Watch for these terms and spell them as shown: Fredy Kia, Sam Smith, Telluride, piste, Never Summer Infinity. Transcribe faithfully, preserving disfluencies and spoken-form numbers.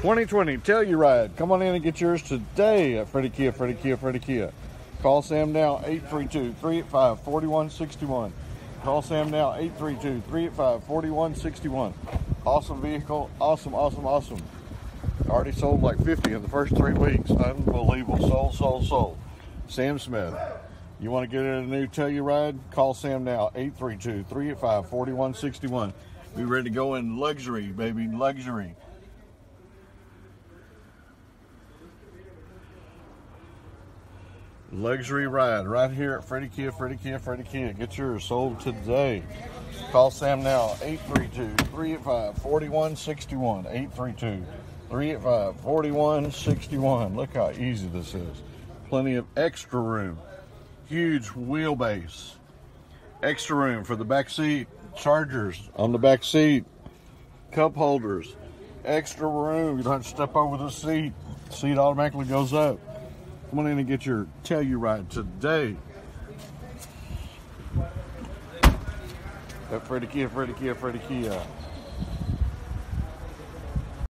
twenty twenty Telluride. Come on in and get yours today at Fredy Kia, Fredy Kia, Fredy Kia. Call Sam now, eight three two, three eight five, four one six one. Call Sam now, eight three two, three eight five, four one six one. Awesome vehicle, awesome, awesome, awesome. Already sold like fifty in the first three weeks. Unbelievable, sold, sold, sold. Sam Smith. You want to get in a new Telluride? Call Sam now, eight three two, three eight five, four one six one. Be ready to go in luxury, baby, luxury. Luxury ride right here at Fredy Kia, Fredy Kia, Fredy Kia. Get yours sold today. Call Sam now, eight three two, three eight five, four one six one. eight three two, three eight five, four one six one. Look how easy this is. Plenty of extra room. Huge wheelbase. Extra room for the back seat. Chargers on the back seat. Cup holders. Extra room. You don't have to step over the seat. The seat automatically goes up. Come on in and get your Telluride today. At Fredy Kia, Fredy Kia, Fredy Kia.